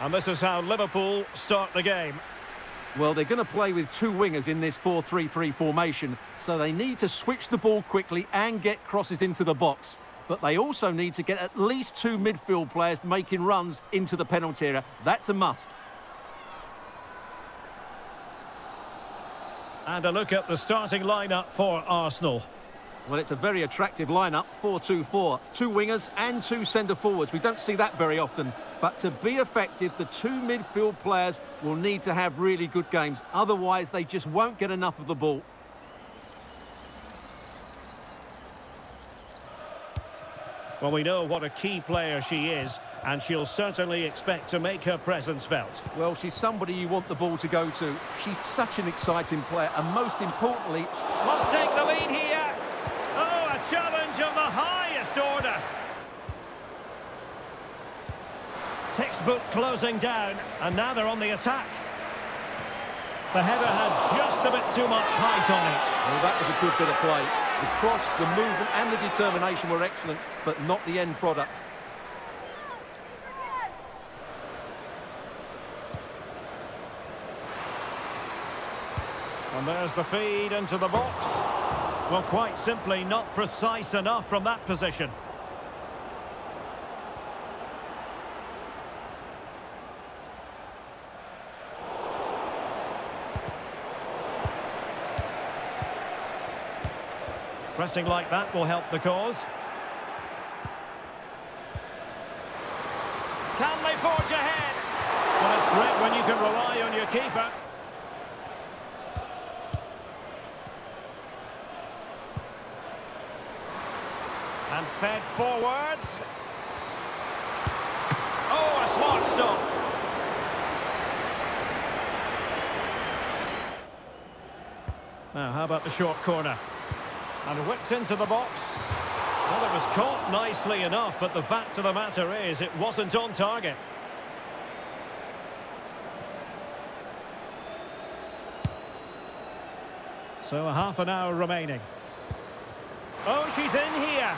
And this is how Liverpool start the game. Well, they're going to play with two wingers in this 4-3-3 formation, so they need to switch the ball quickly and get crosses into the box. But they also need to get at least two midfield players making runs into the penalty area. That's a must. And a look at the starting lineup for Arsenal. Well, it's a very attractive lineup, 4-2-4. Two wingers and two centre-forwards. We don't see that very often. But to be effective, the two midfield players will need to have really good games. Otherwise, they just won't get enough of the ball. Well, we know what a key player she is, and she'll certainly expect to make her presence felt. Well, she's somebody you want the ball to go to. She's such an exciting player, and most importantly... must take the lead here. Oh, a challenge of the highest order. Textbook closing down, and now they're on the attack. The header had just a bit too much height on it. Well, that was a good bit of play. The cross, the movement and the determination were excellent, but not the end product. And there's the feed into the box. Well, quite simply not precise enough from that position. Pressing like that will help the cause. Can they forge ahead? Well, it's great when you can rely on your keeper. And fed forwards. Oh, a smart stop. Now, how about the short corner? And whipped into the box. Well, it was caught nicely enough, but the fact of the matter is it wasn't on target. So a half an hour remaining. Oh, she's in here.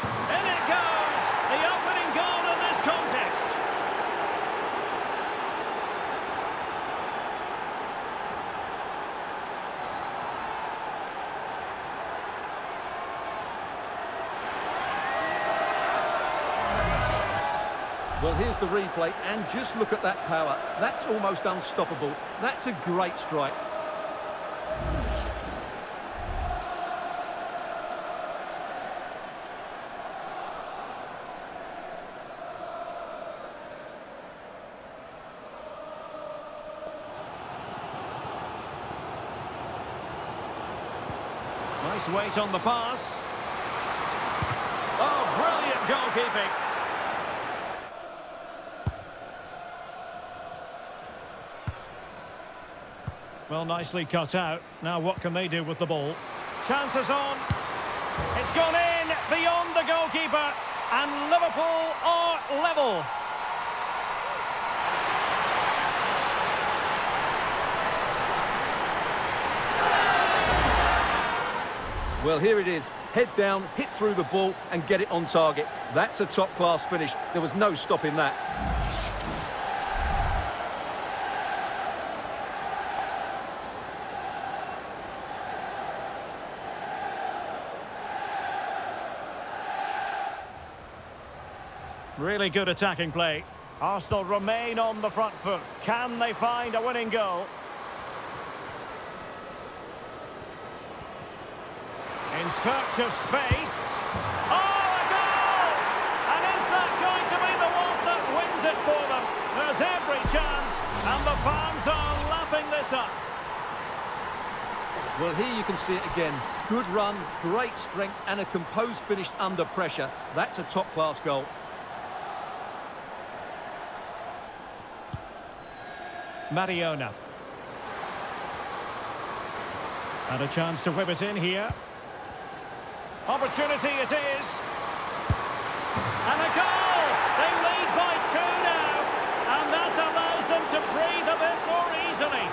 In it goes! The opening goal in this contest. Well, here's the replay, and just look at that power. That's almost unstoppable. That's a great strike. Nice weight on the pass. Oh, brilliant goalkeeping. Well, nicely cut out. Now what can they do with the ball? Chances on. It's gone in beyond the goalkeeper. And Liverpool are level. Well, here it is. Head down, hit through the ball and get it on target. That's a top-class finish. There was no stopping that. Really good attacking play. Arsenal remain on the front foot. Can they find a winning goal? In search of space. Oh, a goal! And is that going to be the one that wins it for them? There's every chance, and the fans are lapping this up. Well, here you can see it again. Good run, great strength, and a composed finish under pressure. That's a top-class goal. Mariona. And a chance to whip it in here. Opportunity it is. And a goal! They lead by two now. And that allows them to breathe a bit more easily.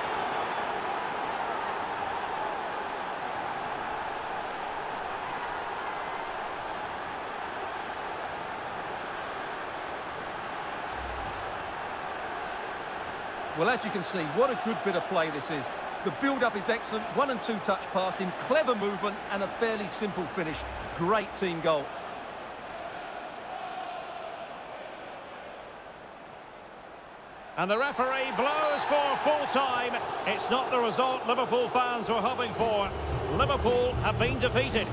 Well, as you can see, what a good bit of play this is. The build-up is excellent, 1- and 2-touch passing, clever movement and a fairly simple finish. Great team goal. And the referee blows for full-time. It's not the result Liverpool fans were hoping for. Liverpool have been defeated.